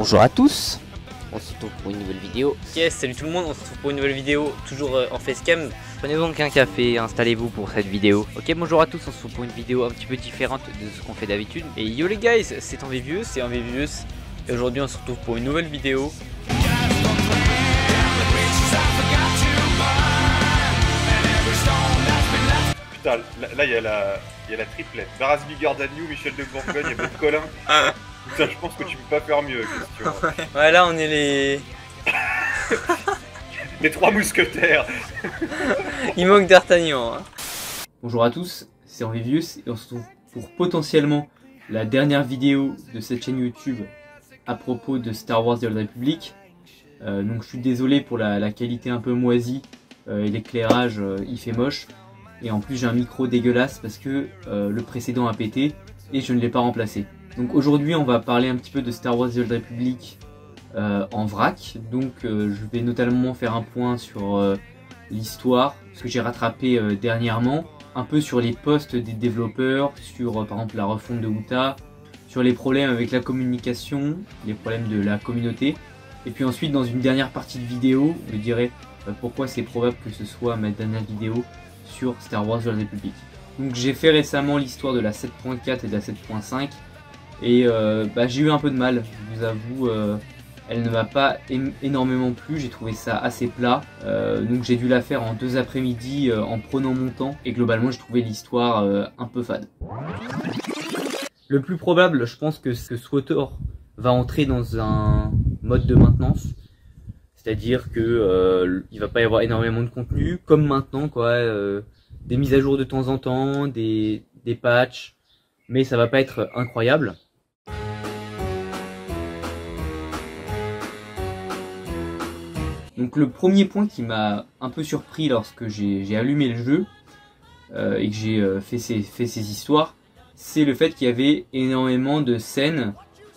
Bonjour à tous, on se retrouve pour une nouvelle vidéo. Yes, salut tout le monde, on se retrouve pour une nouvelle vidéo, toujours en facecam. Prenez donc un café, installez-vous pour cette vidéo. Ok, bonjour à tous, on se retrouve pour une vidéo un petit peu différente de ce qu'on fait d'habitude. Et yo les guys, c'est Envivius, et aujourd'hui on se retrouve pour une nouvelle vidéo. Putain, là il y a la triplette. Daras Bigard Daniou, Michel de Bourgogne et Ben Colin. Putain, je pense que tu peux pas faire mieux. Ouais, là on est les... les trois mousquetaires. Il manque d'Artagnan. Hein. Bonjour à tous, c'est Envivius et on se retrouve pour potentiellement la dernière vidéo de cette chaîne YouTube à propos de Star Wars The Old Republic. Donc je suis désolé pour la qualité un peu moisie et l'éclairage il fait moche. Et en plus j'ai un micro dégueulasse parce que le précédent a pété et je ne l'ai pas remplacé. Donc aujourd'hui on va parler un petit peu de Star Wars The Old Republic en vrac. Donc je vais notamment faire un point sur l'histoire, ce que j'ai rattrapé dernièrement. Un peu sur les postes des développeurs, sur par exemple la refonte de Hutta, sur les problèmes avec la communication, les problèmes de la communauté. Et puis ensuite dans une dernière partie de vidéo, je dirais pourquoi c'est probable que ce soit ma dernière vidéo sur Star Wars The Old Republic. Donc j'ai fait récemment l'histoire de la 7.4 et de la 7.5 et j'ai eu un peu de mal, je vous avoue, elle ne m'a pas énormément plu, j'ai trouvé ça assez plat, donc j'ai dû la faire en deux après-midi en prenant mon temps et globalement j'ai trouvé l'histoire un peu fade. Le plus probable, je pense que SWTOR va entrer dans un mode de maintenance. C'est-à-dire que il va pas y avoir énormément de contenu, comme maintenant quoi, des mises à jour de temps en temps, des patchs, mais ça va pas être incroyable. Donc le premier point qui m'a un peu surpris lorsque j'ai allumé le jeu et que j'ai fait ces histoires, c'est le fait qu'il y avait énormément de scènes,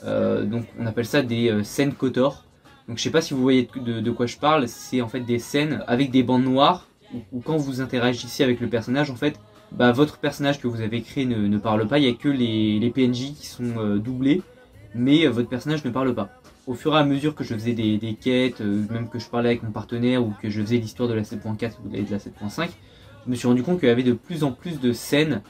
donc on appelle ça des scènes Cottor. Donc je sais pas si vous voyez de quoi je parle, c'est en fait des scènes avec des bandes noires où quand vous interagissez avec le personnage, en fait, votre personnage que vous avez créé ne parle pas, il n'y a que les PNJ qui sont doublés, mais votre personnage ne parle pas. Au fur et à mesure que je faisais des quêtes, même que je parlais avec mon partenaire ou que je faisais l'histoire de la 7.4 et de la 7.5, je me suis rendu compte qu'il y avait de plus en plus de scènes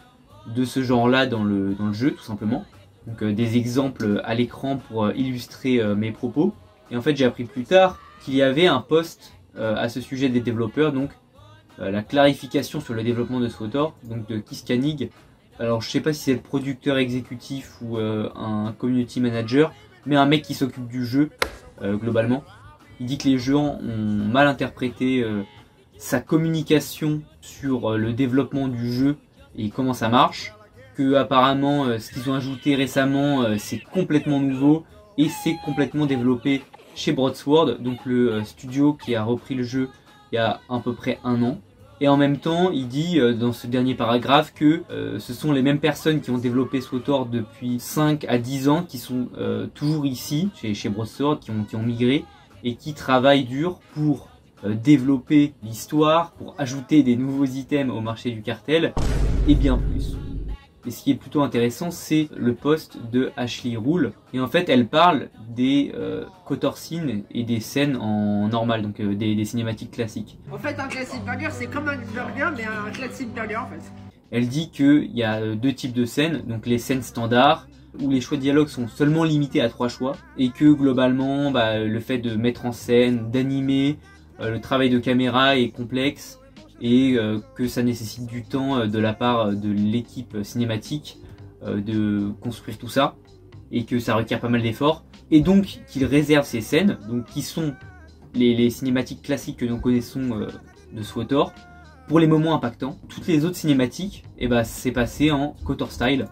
de ce genre-là dans le jeu, tout simplement. Donc des exemples à l'écran pour illustrer mes propos. Et en fait j'ai appris plus tard qu'il y avait un post à ce sujet des développeurs, donc la clarification sur le développement de SWTOR, donc de Scanique. Alors je sais pas si c'est le producteur exécutif ou un community manager, mais un mec qui s'occupe du jeu globalement. Il dit que les gens ont mal interprété sa communication sur le développement du jeu et comment ça marche. Que apparemment ce qu'ils ont ajouté récemment c'est complètement nouveau. Et c'est complètement développé chez Broadsword, donc le studio qui a repris le jeu il y a à peu près un an. Et en même temps, il dit dans ce dernier paragraphe que ce sont les mêmes personnes qui ont développé SWTOR depuis 5 à 10 ans, qui sont toujours ici, chez Broadsword, qui ont migré, et qui travaillent dur pour développer l'histoire, pour ajouter des nouveaux items au marché du cartel, et bien plus. Et ce qui est plutôt intéressant, c'est le poste de Ashley Rule. Et en fait, elle parle des Cottor scenes et des scènes en normal, donc des cinématiques classiques. En fait, un classic burger, c'est comme un burger, mais un classic burger en fait. Elle dit qu'il y a deux types de scènes, donc les scènes standards, où les choix de dialogue sont seulement limités à 3 choix, et que globalement, le fait de mettre en scène, d'animer, le travail de caméra est complexe, et que ça nécessite du temps de la part de l'équipe cinématique de construire tout ça et que ça requiert pas mal d'efforts et donc qu'ils réservent ces scènes donc qui sont les cinématiques classiques que nous connaissons de SWTOR pour les moments impactants. Toutes les autres cinématiques c'est passé en Cottor style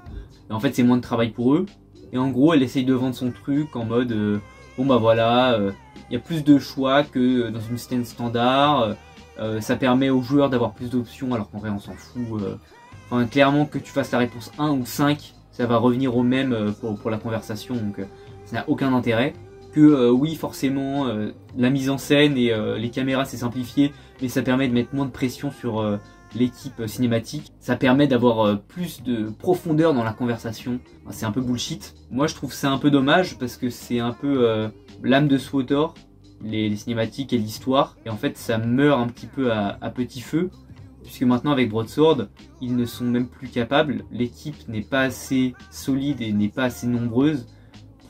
et en fait c'est moins de travail pour eux et en gros elle essaye de vendre son truc en mode bon voilà il y a plus de choix que dans une scène standard, ça permet aux joueurs d'avoir plus d'options alors qu'en vrai on s'en fout. Enfin clairement que tu fasses la réponse 1 ou 5, ça va revenir au même pour la conversation, donc ça n'a aucun intérêt. Que oui forcément la mise en scène et les caméras c'est simplifié, mais ça permet de mettre moins de pression sur l'équipe cinématique. Ça permet d'avoir plus de profondeur dans la conversation. C'est un peu bullshit. Moi je trouve ça un peu dommage parce que c'est un peu l'âme de SWTOR, les cinématiques et l'histoire. Et en fait ça meurt un petit peu à petit feu. Puisque maintenant avec Broadsword, ils ne sont même plus capables. L'équipe n'est pas assez solide et n'est pas assez nombreuse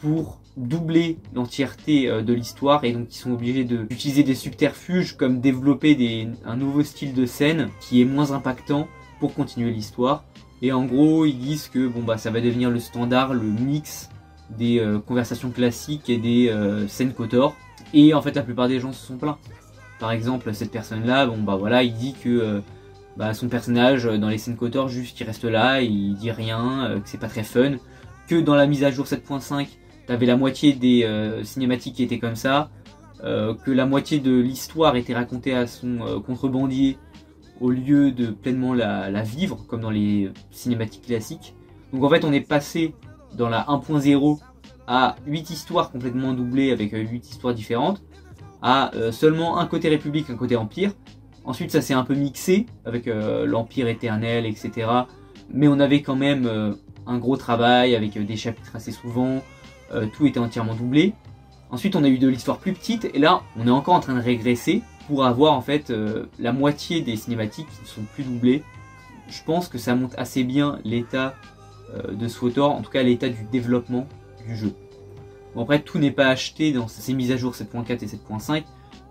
pour doubler l'entièreté de l'histoire, et donc ils sont obligés d'utiliser des subterfuges comme développer un nouveau style de scène qui est moins impactant pour continuer l'histoire. Et en gros ils disent que bon bah ça va devenir le standard, le mix des conversations classiques et des scènes Cottor, et en fait la plupart des gens se sont plaints. Par exemple cette personne là, bon bah voilà, il dit que son personnage dans les scènes Cottor juste il reste là, il dit rien, que c'est pas très fun, que dans la mise à jour 7.5 t'avais la moitié des cinématiques qui étaient comme ça, que la moitié de l'histoire était racontée à son contrebandier au lieu de pleinement la vivre comme dans les cinématiques classiques. Donc en fait on est passé dans la 1.0 à 8 histoires complètement doublées avec 8 histoires différentes, à seulement un côté république, un côté empire. Ensuite ça s'est un peu mixé avec l'empire éternel, etc. Mais on avait quand même un gros travail avec des chapitres assez souvent. Tout était entièrement doublé. Ensuite on a eu de l'histoire plus petite, et là on est encore en train de régresser pour avoir en fait la moitié des cinématiques qui ne sont plus doublées. Je pense que ça montre assez bien l'état de SWTOR, en tout cas l'état du développement du jeu. Bon après tout n'est pas acheté dans ces mises à jour 7.4 et 7.5.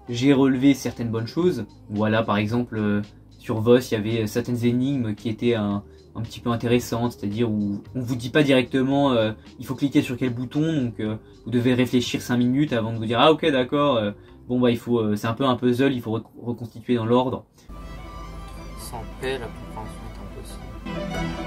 J'ai relevé certaines bonnes choses. Voilà par exemple sur Vos il y avait certaines énigmes qui étaient un petit peu intéressante, c'est-à-dire où on vous dit pas directement il faut cliquer sur quel bouton, donc vous devez réfléchir 5 minutes avant de vous dire ah ok d'accord, bon bah il faut, c'est un peu un puzzle, il faut reconstituer dans l'ordre. Sans paix la compréhension est impossible.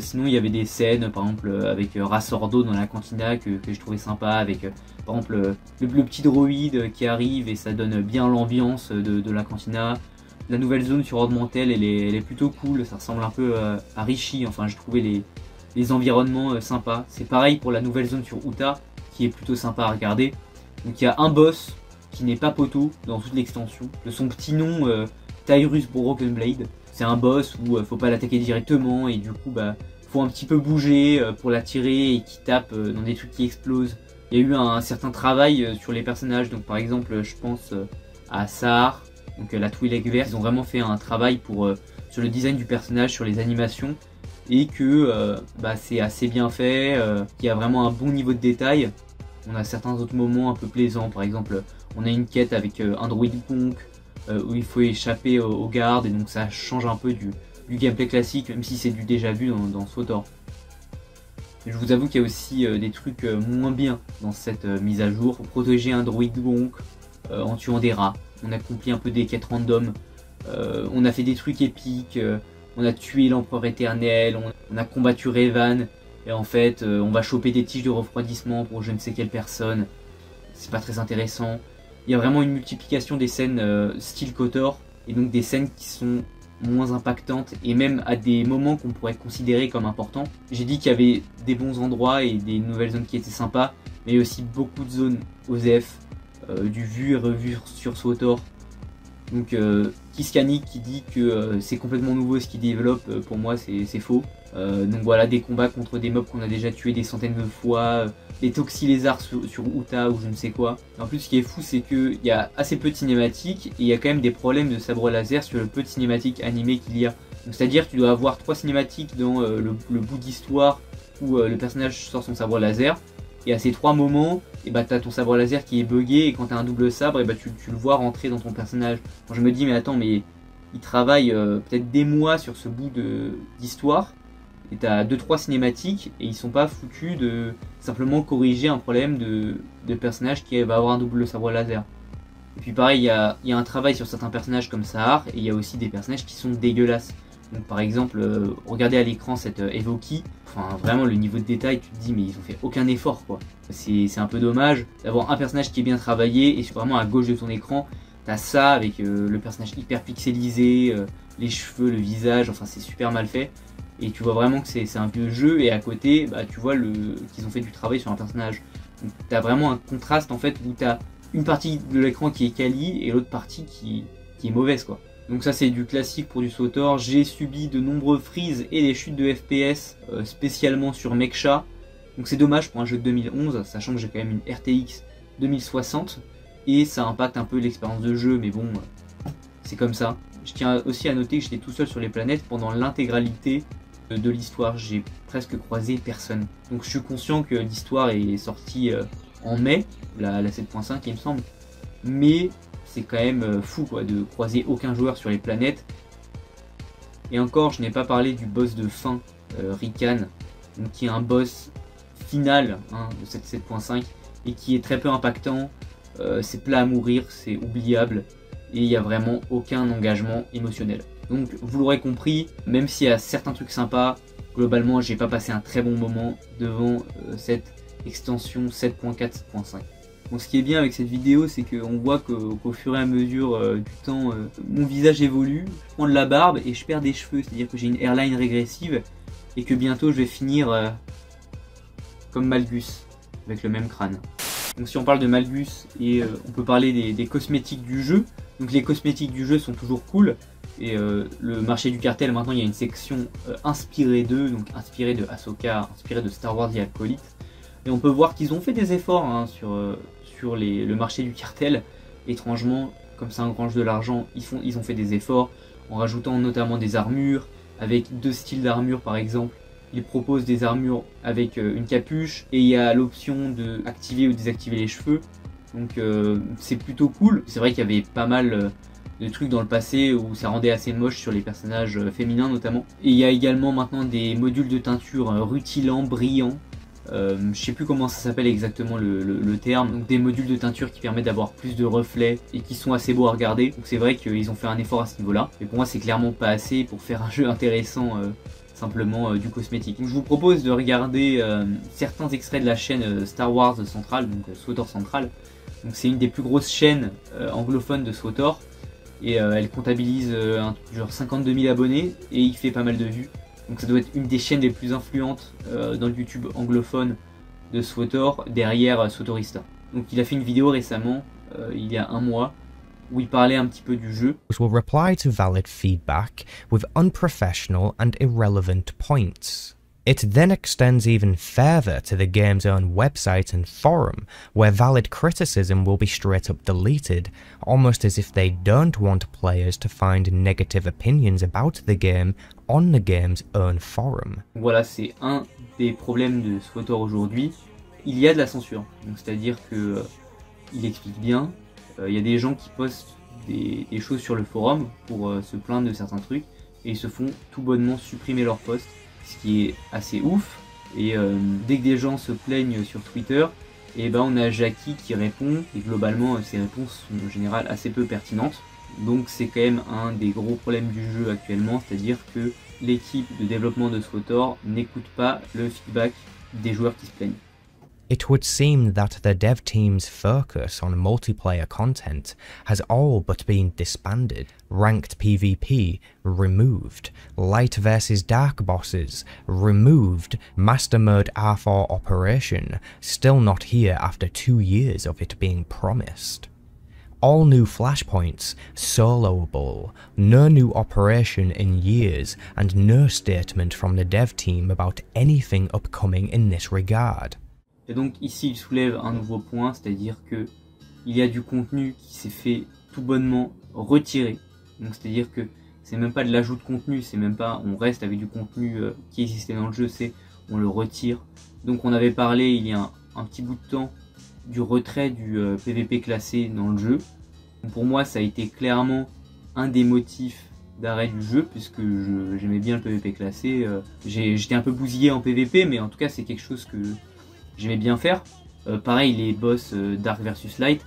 Sinon il y avait des scènes par exemple avec Rassordo dans la cantina que je trouvais sympa, avec par exemple le petit droïde qui arrive et ça donne bien l'ambiance de la cantina. La nouvelle zone sur Ord-Montel elle est plutôt cool, ça ressemble un peu à Richie, enfin je trouvais les environnements sympas. C'est pareil pour la nouvelle zone sur Hutta qui est plutôt sympa à regarder. Donc il y a un boss qui n'est pas poteau dans toute l'extension, de son petit nom Tyrus Broken Blade. C'est un boss où faut pas l'attaquer directement et du coup bah faut un petit peu bouger pour l'attirer et qui tape dans des trucs qui explosent. Il y a eu un certain travail sur les personnages, donc par exemple je pense à Saar, donc la Twi'lek verte. Ils ont vraiment fait un travail sur le design du personnage, sur les animations, et que c'est assez bien fait, qu'il y a vraiment un bon niveau de détail. On a certains autres moments un peu plaisants, par exemple on a une quête avec un droïde punk où il faut échapper aux gardes, et donc ça change un peu du gameplay classique, même si c'est du déjà vu dans SWTOR. Je vous avoue qu'il y a aussi des trucs moins bien dans cette mise à jour. Pour protéger un droïde gonk en tuant des rats, on a accompli un peu des quêtes random, on a fait des trucs épiques, on a tué l'empereur éternel, on a combattu Revan, et en fait on va choper des tiges de refroidissement pour je ne sais quelle personne. C'est pas très intéressant. Il y a vraiment une multiplication des scènes style Cottor, et donc des scènes qui sont moins impactantes et même à des moments qu'on pourrait considérer comme importants. J'ai dit qu'il y avait des bons endroits et des nouvelles zones qui étaient sympas, mais aussi beaucoup de zones OZF, du vu et revu sur SWTOR. Donc Scanique qui dit que c'est complètement nouveau ce qu'il développe, pour moi c'est faux. Donc voilà, des combats contre des mobs qu'on a déjà tués des centaines de fois, les toxilézards sur Hutta ou je ne sais quoi. En plus ce qui est fou c'est qu'il y a assez peu de cinématiques, et il y a quand même des problèmes de sabre laser sur le peu de cinématiques animées qu'il y a. C'est à dire que tu dois avoir 3 cinématiques dans le bout d'histoire où le personnage sort son sabre laser, et à ces 3 moments et bah, tu as ton sabre laser qui est bugué, et quand tu as un double sabre et bah, tu le vois rentrer dans ton personnage. Quand je me dis mais attends, mais il travaille peut-être des mois sur ce bout d'histoire, et t'as 2-3 cinématiques et ils sont pas foutus de simplement corriger un problème de personnage qui va avoir un double sabre laser. Et puis pareil, il y a un travail sur certains personnages comme Saar, et il y a aussi des personnages qui sont dégueulasses. Donc par exemple, regardez à l'écran cette Evoki, enfin vraiment le niveau de détail, tu te dis mais ils ont fait aucun effort quoi. C'est un peu dommage d'avoir un personnage qui est bien travaillé, et vraiment à gauche de ton écran, t'as ça avec le personnage hyper pixelisé, les cheveux, le visage, enfin c'est super mal fait. Et tu vois vraiment que c'est un vieux jeu, et à côté bah, tu vois qu'ils ont fait du travail sur un personnage. Tu as vraiment un contraste en fait où tu as une partie de l'écran qui est quali et l'autre partie qui est mauvaise quoi. Donc ça c'est du classique pour du SWTOR. J'ai subi de nombreux freezes et des chutes de FPS spécialement sur Meksha. Donc c'est dommage pour un jeu de 2011, sachant que j'ai quand même une RTX 2060 et ça impacte un peu l'expérience de jeu, mais bon, c'est comme ça. Je tiens aussi à noter que j'étais tout seul sur les planètes pendant l'intégralité de l'histoire, j'ai presque croisé personne. Donc je suis conscient que l'histoire est sortie en mai, la 7.5 il me semble, mais c'est quand même fou quoi, de croiser aucun joueur sur les planètes. Et encore, je n'ai pas parlé du boss de fin, Rikan, donc qui est un boss final hein, de cette 7.5 et qui est très peu impactant, c'est plat à mourir, c'est oubliable et il n'y a vraiment aucun engagement émotionnel. Donc vous l'aurez compris, même s'il y a certains trucs sympas, globalement j'ai pas passé un très bon moment devant cette extension 7.4-7.5. Bon, ce qui est bien avec cette vidéo, c'est qu'on voit qu'au fur et à mesure du temps, mon visage évolue, je prends de la barbe et je perds des cheveux, c'est-à-dire que j'ai une hairline régressive et que bientôt je vais finir comme Malgus, avec le même crâne. Donc si on parle de Malgus, et on peut parler des cosmétiques du jeu, donc les cosmétiques du jeu sont toujours cool. Et le marché du cartel, maintenant il y a une section inspirée d'eux, donc inspirée de Ahsoka, inspirée de Star Wars The Acolyte. Et on peut voir qu'ils ont fait des efforts hein, sur le marché du cartel. Étrangement, comme ça engrange de l'argent, ils ont fait des efforts en rajoutant notamment des armures, avec 2 styles d'armures par exemple. Ils proposent des armures avec une capuche et il y a l'option d'activer ou désactiver les cheveux. Donc c'est plutôt cool. C'est vrai qu'il y avait pas mal... de trucs dans le passé où ça rendait assez moche sur les personnages féminins notamment. Et il y a également maintenant des modules de teinture rutilants, brillants, je sais plus comment ça s'appelle exactement le terme. Donc des modules de teinture qui permettent d'avoir plus de reflets et qui sont assez beaux à regarder. Donc c'est vrai qu'ils ont fait un effort à ce niveau là, mais pour moi c'est clairement pas assez pour faire un jeu intéressant simplement du cosmétique. Donc je vous propose de regarder certains extraits de la chaîne Star Wars Central, donc SWTOR Central. Donc c'est une des plus grosses chaînes anglophones de SWTOR. Et elle comptabilise genre 52 000 abonnés et il fait pas mal de vues. Donc ça doit être une des chaînes les plus influentes dans le YouTube anglophone de SWTOR, derrière Swatorista. Donc il a fait une vidéo récemment, il y a un mois, où il parlait un petit peu du jeu. Will reply to valid feedback with unprofessional and irrelevant points. It then extends even further to the game's own website and forum, where valid criticism will be straight up deleted, almost as if they don't want players to find negative opinions about the game on the game's own forum. Voilà, c'est un des problèmes de SWTOR aujourd'hui. Il y a de la censure, c'est-à-dire que il explique bien. Il y a des gens qui postent des choses sur le forum pour se plaindre de certains trucs et ils se font tout bonnement supprimer leurs posts. Ce qui est assez ouf, et dès que des gens se plaignent sur Twitter, et ben on a Jackie qui répond, et globalement ses réponses sont en général assez peu pertinentes. Donc c'est quand même un des gros problèmes du jeu actuellement, c'est-à-dire que l'équipe de développement de SWTOR n'écoute pas le feedback des joueurs qui se plaignent. It would seem that the dev team's focus on multiplayer content has all but been disbanded, ranked PvP removed, light versus dark bosses removed, master mode R4 operation still not here after 2 years of it being promised. All new flashpoints soloable, no new operation in years, and no statement from the dev team about anything upcoming in this regard. Et donc ici il soulève un nouveau point, c'est-à-dire que il y a du contenu qui s'est fait tout bonnement retirer. Donc c'est-à-dire que c'est même pas de l'ajout de contenu, c'est même pas on reste avec du contenu qui existait dans le jeu, c'est on le retire. Donc on avait parlé il y a un petit bout de temps du retrait du PVP classé dans le jeu. Donc, pour moi ça a été clairement un des motifs d'arrêt du jeu, puisque j'aimais bien le PVP classé. J'étais un peu bousillé en PVP, mais en tout cas c'est quelque chose que j'aimais bien faire. Pareil, les boss Dark versus Light,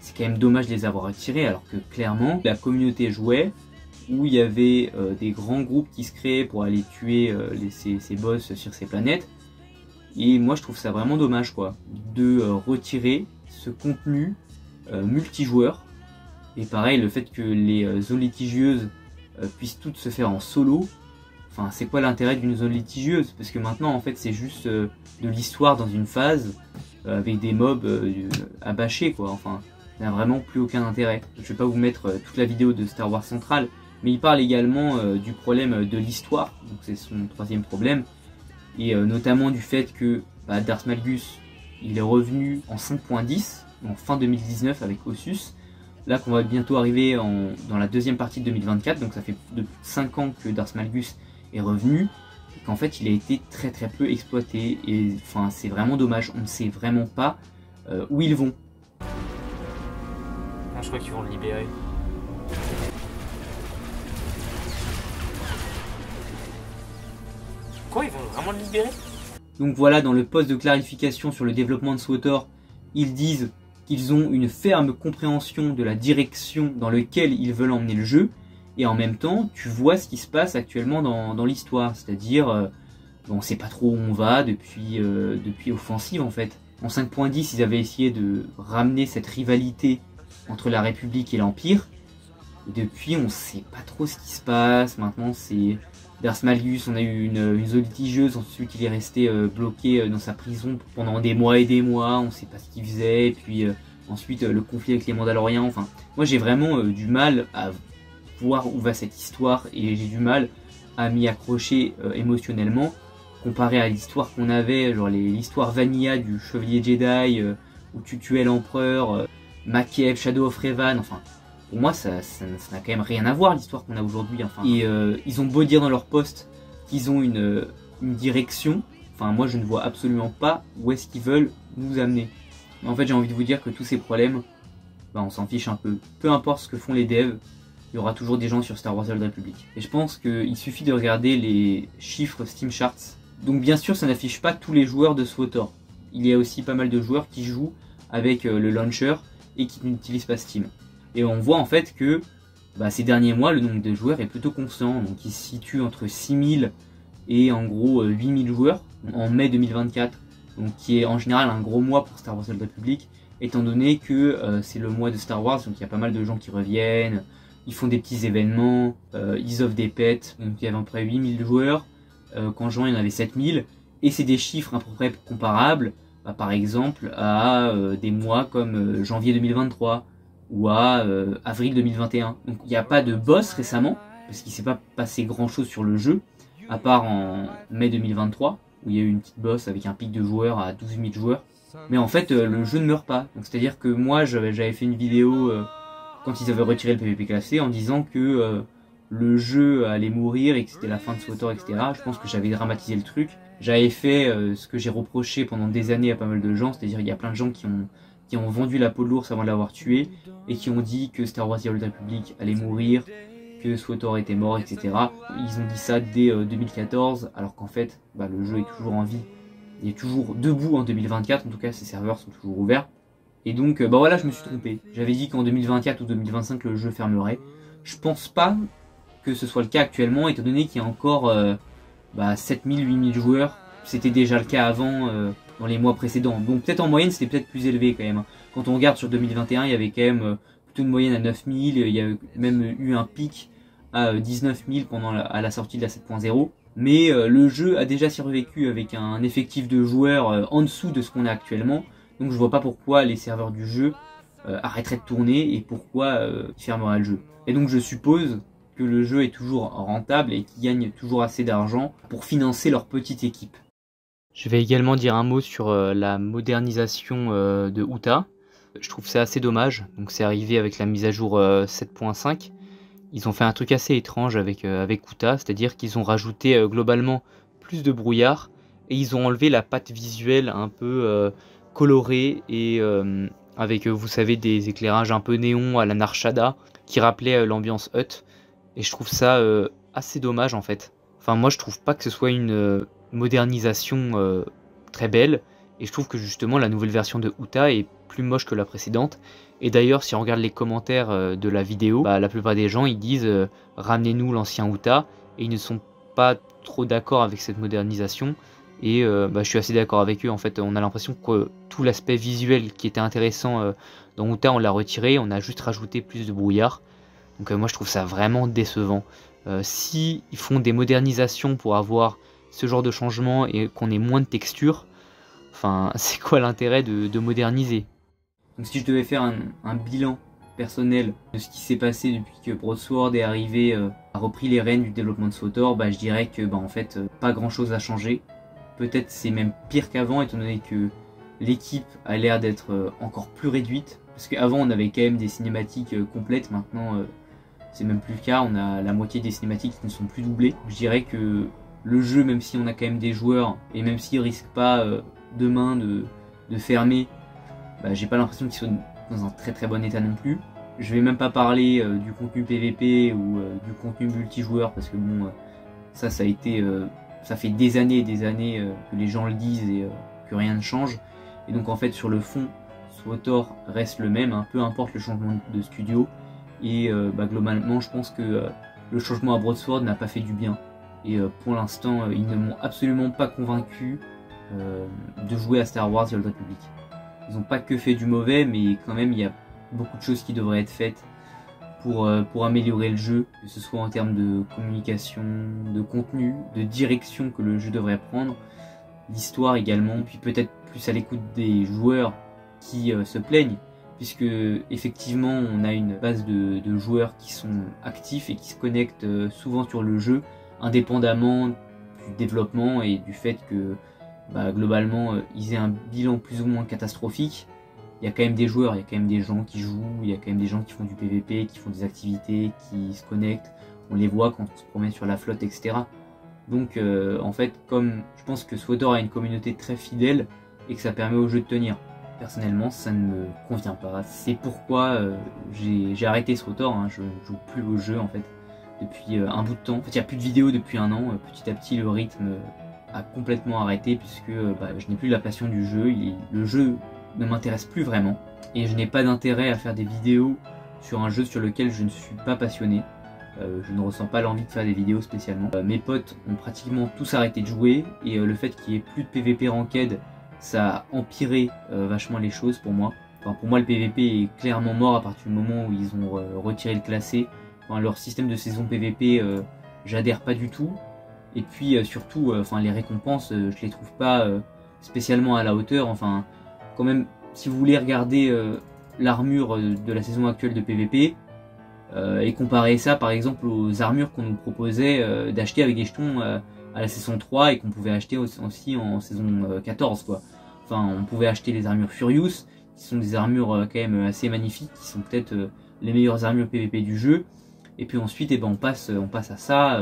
c'est quand même dommage de les avoir retirés, alors que clairement, la communauté jouait, où il y avait des grands groupes qui se créaient pour aller tuer ces boss sur ces planètes. Et moi, je trouve ça vraiment dommage, quoi, de retirer ce contenu multijoueur. Et pareil, le fait que les zones litigieuses puissent toutes se faire en solo, Enfin, c'est quoi l'intérêt d'une zone litigieuse? Parce que maintenant, en fait, c'est juste de l'histoire dans une phase avec des mobs abâchés, quoi. Enfin, ça n'a vraiment plus aucun intérêt. Je ne vais pas vous mettre toute la vidéo de Star Wars Central, mais il parle également du problème de l'histoire, donc c'est son troisième problème, et notamment du fait que bah, Darth Malgus, il est revenu en 5.10, en fin 2019 avec Ossus. Là qu'on va bientôt arriver dans la deuxième partie de 2024, donc ça fait de 5 ans que Darth Malgus est revenu, et qu'en fait il a été très très peu exploité, et enfin c'est vraiment dommage, on ne sait vraiment pas où ils vont. Ah, je crois qu'ils vont le libérer. Quoi, ils vont vraiment le libérer? Donc voilà, dans le poste de clarification sur le développement de SWTOR, ils disent qu'ils ont une ferme compréhension de la direction dans laquelle ils veulent emmener le jeu, et en même temps, tu vois ce qui se passe actuellement dans l'histoire, c'est-à-dire, on ne sait pas trop où on va depuis Offensive en fait. En 5.10, ils avaient essayé de ramener cette rivalité entre la République et l'Empire, et depuis, on ne sait pas trop ce qui se passe. Maintenant, c'est Darth Malgus, on a eu une zone litigieuse, ensuite il est resté bloqué dans sa prison pendant des mois et des mois, on ne sait pas ce qu'il faisait, et puis ensuite le conflit avec les Mandaloriens, enfin, moi j'ai vraiment du mal à voir où va cette histoire, et j'ai du mal à m'y accrocher émotionnellement, comparé à l'histoire qu'on avait, genre l'histoire Vanilla du Chevalier Jedi, où tu tuais l'Empereur, Makeb, Shadow of Revan, enfin... Pour moi, ça n'a quand même rien à voir l'histoire qu'on a aujourd'hui. Enfin. Et ils ont beau dire dans leur poste qu'ils ont une direction. Enfin, moi, je ne vois absolument pas où est-ce qu'ils veulent nous amener. Mais en fait, j'ai envie de vous dire que tous ces problèmes, bah, on s'en fiche un peu. Peu importe ce que font les devs, il y aura toujours des gens sur Star Wars The Old Republic. Et je pense qu'il suffit de regarder les chiffres Steam Charts. Donc, bien sûr, ça n'affiche pas tous les joueurs de SWTOR. Il y a aussi pas mal de joueurs qui jouent avec le launcher et qui n'utilisent pas Steam. Et on voit en fait que bah, ces derniers mois, le nombre de joueurs est plutôt constant. Donc il se situe entre 6000 et en gros 8000 joueurs en mai 2024. Donc qui est en général un gros mois pour Star Wars The Old Republic, étant donné que c'est le mois de Star Wars. Donc il y a pas mal de gens qui reviennent, ils font des petits événements, ils offrent des pets. Donc il y avait à peu près 8000 joueurs, qu'en juin il y en avait 7000. Et c'est des chiffres à peu près comparables, bah, par exemple à des mois comme janvier 2023. Ou à avril 2021. Donc il n'y a pas de boss récemment, parce qu'il ne s'est pas passé grand chose sur le jeu, à part en mai 2023, où il y a eu une petite boss avec un pic de joueurs à 12 000 joueurs. Mais en fait, le jeu ne meurt pas. C'est-à-dire que moi, j'avais fait une vidéo quand ils avaient retiré le PvP classé, en disant que le jeu allait mourir et que c'était la fin de SWTOR, etc. Je pense que j'avais dramatisé le truc. J'avais fait ce que j'ai reproché pendant des années à pas mal de gens, c'est-à-dire qu'il y a plein de gens qui ont vendu la peau de l'ours avant de l'avoir tué, et qui ont dit que Star Wars The Old Republic allait mourir, que SWTOR était mort, etc. Ils ont dit ça dès 2014, alors qu'en fait, bah, le jeu est toujours en vie. Il est toujours debout en 2024, en tout cas ses serveurs sont toujours ouverts. Et donc, bah voilà, je me suis trompé. J'avais dit qu'en 2024 ou 2025, le jeu fermerait. Je pense pas que ce soit le cas actuellement, étant donné qu'il y a encore bah, 7000, 8000 joueurs. C'était déjà le cas avant... dans les mois précédents. Donc peut-être en moyenne c'était peut-être plus élevé quand même. Quand on regarde sur 2021, il y avait quand même plutôt une moyenne à 9000, il y a même eu un pic à 19000 à la sortie de la 7.0. Mais le jeu a déjà survécu avec un effectif de joueurs en dessous de ce qu'on a actuellement. Donc je vois pas pourquoi les serveurs du jeu arrêteraient de tourner et pourquoi ils fermeraient le jeu. Et donc je suppose que le jeu est toujours rentable et qu'ils gagnent toujours assez d'argent pour financer leur petite équipe. Je vais également dire un mot sur la modernisation de Hutta. Je trouve ça assez dommage. Donc c'est arrivé avec la mise à jour 7.5. Ils ont fait un truc assez étrange avec Hutta, c'est-à-dire qu'ils ont rajouté globalement plus de brouillard et ils ont enlevé la patte visuelle un peu colorée et avec, vous savez, des éclairages un peu néons à la Nar Shaddaa qui rappelaient l'ambiance Hutta. Et je trouve ça assez dommage en fait. Enfin moi je trouve pas que ce soit une... modernisation très belle, et je trouve que justement la nouvelle version de Hutta est plus moche que la précédente. Et d'ailleurs si on regarde les commentaires de la vidéo, bah, la plupart des gens ils disent ramenez-nous l'ancien Hutta, et ils ne sont pas trop d'accord avec cette modernisation. Et bah, je suis assez d'accord avec eux en fait. On a l'impression que tout l'aspect visuel qui était intéressant dans Hutta on l'a retiré, on a juste rajouté plus de brouillard. Donc moi je trouve ça vraiment décevant. Si ils font des modernisations pour avoir ce genre de changement et qu'on ait moins de texture, enfin c'est quoi l'intérêt de moderniser? Donc si je devais faire un bilan personnel de ce qui s'est passé depuis que Broadsword est arrivé, a repris les rênes du développement de SWTOR, bah, je dirais que bah, en fait pas grand chose a changé. Peut-être c'est même pire qu'avant, étant donné que l'équipe a l'air d'être encore plus réduite. Parce qu'avant on avait quand même des cinématiques complètes, maintenant c'est même plus le cas, on a la moitié des cinématiques qui ne sont plus doublées. Je dirais que le jeu, même si on a quand même des joueurs, et même s'ils risquent pas demain de fermer, bah, j'ai pas l'impression qu'ils soient dans un très très bon état non plus. Je vais même pas parler du contenu PVP ou du contenu multijoueur, parce que bon, ça a été... ça fait des années et des années que les gens le disent et que rien ne change. Et donc en fait sur le fond, SWTOR reste le même, hein, peu importe le changement de studio. Et bah, globalement je pense que le changement à Broadsword n'a pas fait du bien. Et pour l'instant ils ne m'ont absolument pas convaincu de jouer à Star Wars The Old Republic. Ils n'ont pas que fait du mauvais, mais quand même il y a beaucoup de choses qui devraient être faites pour améliorer le jeu, que ce soit en termes de communication, de contenu, de direction que le jeu devrait prendre, l'histoire également, puis peut-être plus à l'écoute des joueurs qui se plaignent, puisque effectivement on a une base de joueurs qui sont actifs et qui se connectent souvent sur le jeu, indépendamment du développement et du fait que bah, globalement ils aient un bilan plus ou moins catastrophique. Il y a quand même des joueurs, il y a quand même des gens qui jouent, il y a quand même des gens qui font du PVP, qui font des activités, qui se connectent, on les voit quand on se promène sur la flotte, etc. Donc en fait, comme je pense que SWTOR a une communauté très fidèle et que ça permet au jeu de tenir, personnellement ça ne me convient pas. C'est pourquoi j'ai arrêté SWTOR, hein. Je ne joue plus au jeu en fait depuis un bout de temps. En fait, il n'y a plus de vidéos depuis un an, petit à petit le rythme a complètement arrêté, puisque bah, je n'ai plus la passion du jeu, le jeu ne m'intéresse plus vraiment, et je n'ai pas d'intérêt à faire des vidéos sur un jeu sur lequel je ne suis pas passionné. Je ne ressens pas l'envie de faire des vidéos spécialement. Mes potes ont pratiquement tous arrêté de jouer, et le fait qu'il n'y ait plus de PVP ranked, ça a empiré vachement les choses pour moi. Enfin, pour moi le PVP est clairement mort à partir du moment où ils ont retiré le classé. Enfin, leur système de saison PVP, j'adhère pas du tout, et puis surtout enfin, les récompenses, je les trouve pas spécialement à la hauteur. Enfin, quand même, si vous voulez regarder l'armure de la saison actuelle de PVP et comparer ça par exemple aux armures qu'on nous proposait d'acheter avec des jetons à la saison 3 et qu'on pouvait acheter aussi en saison 14 quoi. Enfin, on pouvait acheter les armures Furious, qui sont des armures quand même assez magnifiques, qui sont peut-être les meilleures armures PVP du jeu. Et puis ensuite eh ben, on passe à ça,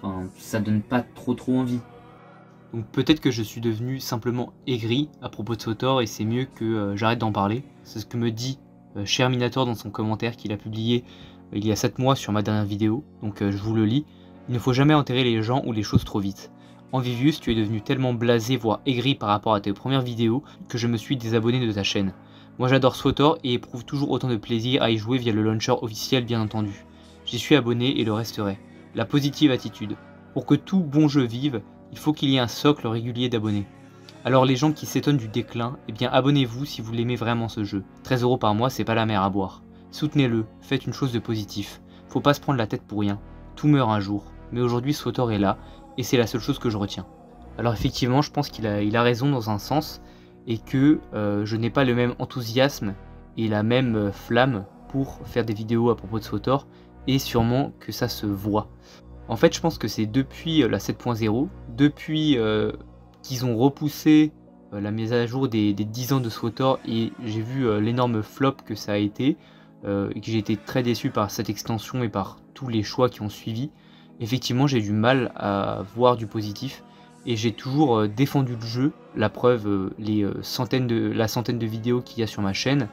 enfin, ça donne pas trop envie. Donc peut-être que je suis devenu simplement aigri à propos de SWTOR et c'est mieux que j'arrête d'en parler. C'est ce que me dit Sherminator dans son commentaire qu'il a publié il y a 7 mois sur ma dernière vidéo. Donc je vous le lis. Il ne faut jamais enterrer les gens ou les choses trop vite. Envivius, tu es devenu tellement blasé voire aigri par rapport à tes premières vidéos que je me suis désabonné de ta chaîne. Moi j'adore SWTOR et éprouve toujours autant de plaisir à y jouer via le launcher officiel bien entendu. J'y suis abonné et le resterai. La positive attitude. Pour que tout bon jeu vive, il faut qu'il y ait un socle régulier d'abonnés. Alors les gens qui s'étonnent du déclin, eh bien abonnez-vous si vous l'aimez vraiment ce jeu. 13 € par mois, c'est pas la mer à boire. Soutenez-le, faites une chose de positif. Faut pas se prendre la tête pour rien. Tout meurt un jour. Mais aujourd'hui, SWTOR est là, et c'est la seule chose que je retiens. Alors effectivement, je pense qu'il a raison dans un sens, et que je n'ai pas le même enthousiasme et la même flamme pour faire des vidéos à propos de SWTOR, et sûrement que ça se voit. En fait, je pense que c'est depuis la 7.0, depuis qu'ils ont repoussé la mise à jour des 10 ans de SWTOR, et j'ai vu l'énorme flop que ça a été, et que j'ai été très déçu par cette extension et par tous les choix qui ont suivi. Effectivement, j'ai du mal à voir du positif, et j'ai toujours défendu le jeu. La preuve, la centaine de vidéos qu'il y a sur ma chaîne,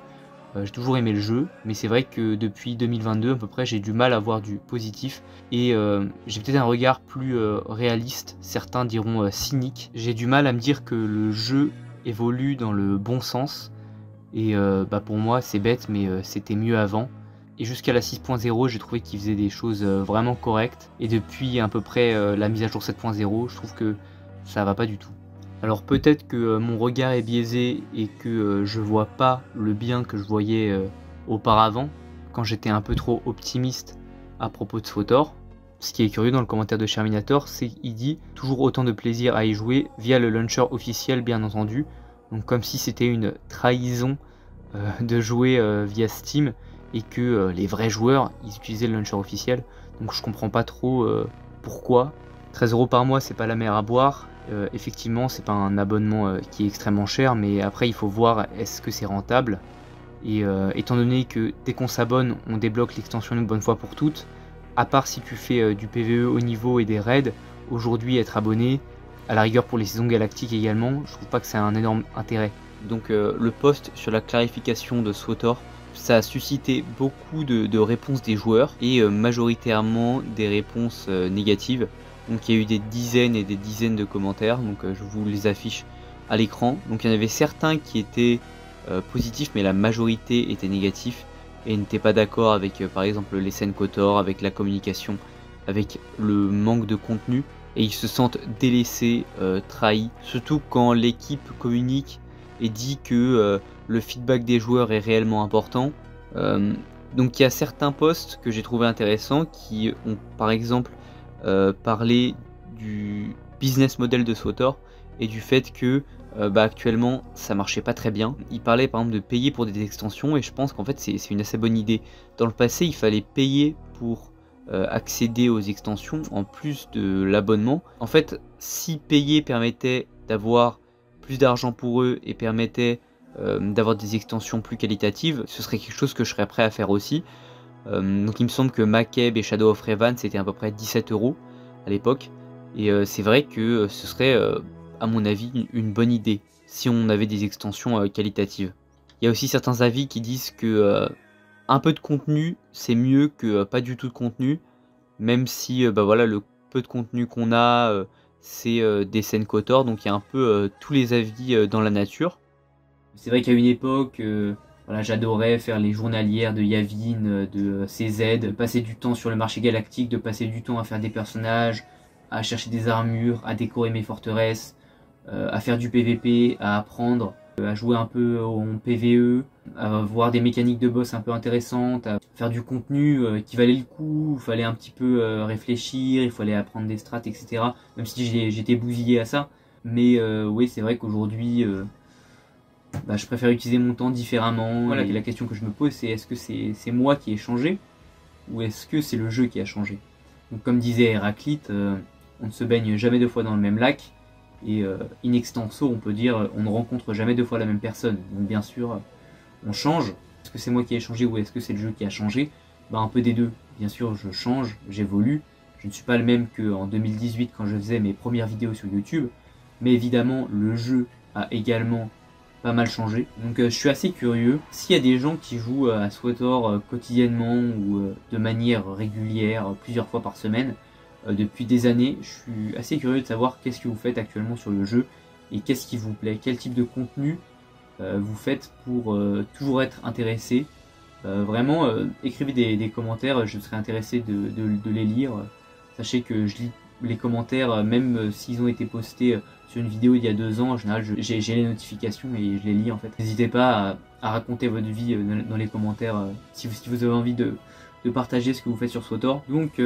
j'ai toujours aimé le jeu, mais c'est vrai que depuis 2022 à peu près, j'ai du mal à voir du positif, et j'ai peut-être un regard plus réaliste, certains diront cynique. J'ai du mal à me dire que le jeu évolue dans le bon sens, et bah, pour moi c'est bête, mais c'était mieux avant. Et jusqu'à la 6.0, j'ai trouvé qu'ils faisaient des choses vraiment correctes, et depuis à peu près la mise à jour 7.0, je trouve que ça va pas du tout. Alors peut-être que mon regard est biaisé et que je vois pas le bien que je voyais auparavant, quand j'étais un peu trop optimiste à propos de SWTOR. Ce qui est curieux dans le commentaire de Sherminator, c'est qu'il dit « toujours autant de plaisir à y jouer via le launcher officiel bien entendu ». Donc comme si c'était une trahison de jouer via Steam et que les vrais joueurs ils utilisaient le launcher officiel. Donc je comprends pas trop pourquoi. 13 € par mois, c'est pas la mer à boire. Effectivement, c'est pas un abonnement qui est extrêmement cher, mais après il faut voir est-ce que c'est rentable. Et étant donné que dès qu'on s'abonne, on débloque l'extension une bonne fois pour toutes, à part si tu fais du PvE haut niveau et des raids, aujourd'hui être abonné, à la rigueur pour les saisons galactiques également, je trouve pas que c'est un énorme intérêt. Donc le post sur la clarification de SWTOR, ça a suscité beaucoup de réponses des joueurs et majoritairement des réponses négatives. Donc il y a eu des dizaines et des dizaines de commentaires, donc je vous les affiche à l'écran. Donc il y en avait certains qui étaient positifs, mais la majorité était négatif et n'étaient pas d'accord avec par exemple les scènes Cottor, avec la communication, avec le manque de contenu. Et ils se sentent délaissés, trahis, surtout quand l'équipe communique et dit que le feedback des joueurs est réellement important. Donc il y a certains posts que j'ai trouvé intéressants qui ont par exemple parlé du business model de SWTOR et du fait que actuellement ça marchait pas très bien. Ils parlaient par exemple de payer pour des extensions et je pense qu'en fait c'est une assez bonne idée. Dans le passé il fallait payer pour accéder aux extensions en plus de l'abonnement. En fait, si payer permettait d'avoir plus d'argent pour eux et permettait d'avoir des extensions plus qualitatives, ce serait quelque chose que je serais prêt à faire aussi. Donc il me semble que Makeb et Shadow of Revan c'était à peu près 17 € à l'époque et c'est vrai que ce serait à mon avis une bonne idée si on avait des extensions qualitatives. Il y a aussi certains avis qui disent que un peu de contenu, c'est mieux que pas du tout de contenu, même si voilà, le peu de contenu qu'on a, c'est des scènes Cottor, donc il y a un peu tous les avis dans la nature. C'est vrai qu'à une époque, voilà, j'adorais faire les journalières de Yavin, de CZ, de passer du temps sur le marché galactique, de passer du temps à faire des personnages, à chercher des armures, à décorer mes forteresses, à faire du PVP, à apprendre, à jouer un peu en PVE, à voir des mécaniques de boss un peu intéressantes, à faire du contenu qui valait le coup, il fallait un petit peu réfléchir, il fallait apprendre des strats, etc. Même si j'étais bousillé à ça. Mais oui, c'est vrai qu'aujourd'hui, je préfère utiliser mon temps différemment. Voilà. Et la question que je me pose, c'est est-ce que c'est moi qui ai changé ou est-ce que c'est le jeu qui a changé? Donc, comme disait Héraclite, on ne se baigne jamais deux fois dans le même lac. Et in extenso, on peut dire, on ne rencontre jamais deux fois la même personne. Donc bien sûr, on change. Est-ce que c'est moi qui ai changé ou est-ce que c'est le jeu qui a changé? Un peu des deux. Bien sûr, je change, j'évolue. Je ne suis pas le même qu'en 2018 quand je faisais mes premières vidéos sur YouTube. Mais évidemment, le jeu a également pas mal changé. Donc je suis assez curieux. S'il y a des gens qui jouent à SWTOR quotidiennement ou de manière régulière, plusieurs fois par semaine, depuis des années, je suis assez curieux de savoir qu'est-ce que vous faites actuellement sur le jeu et qu'est-ce qui vous plaît, quel type de contenu vous faites pour toujours être intéressé. Vraiment, écrivez des commentaires, je serais intéressé de les lire. Sachez que je lis les commentaires, même s'ils ont été postés sur une vidéo il y a 2 ans, en général j'ai les notifications et je les lis en fait. N'hésitez pas à raconter votre vie dans les commentaires si vous avez envie de partager ce que vous faites sur SWTOR. Donc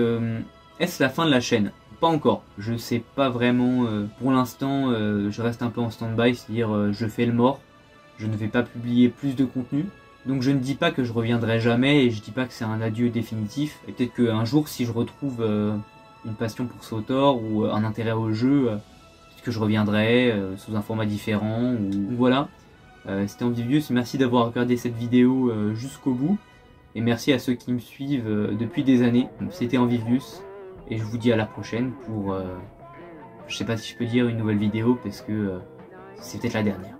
est-ce la fin de la chaîne? Pas encore. Je sais pas vraiment. Pour l'instant, je reste un peu en stand-by, c'est-à-dire je fais le mort. Je ne vais pas publier plus de contenu. Donc je ne dis pas que je reviendrai jamais et je dis pas que c'est un adieu définitif. Et peut-être qu'un jour, si je retrouve une passion pour SWTOR ou un intérêt au jeu, peut-être que je reviendrai sous un format différent. Ou... Voilà. C'était Envivius. Merci d'avoir regardé cette vidéo jusqu'au bout. Et merci à ceux qui me suivent depuis des années. C'était Envivius. Et je vous dis à la prochaine pour, je sais pas si je peux dire une nouvelle vidéo parce que c'est peut-être la dernière.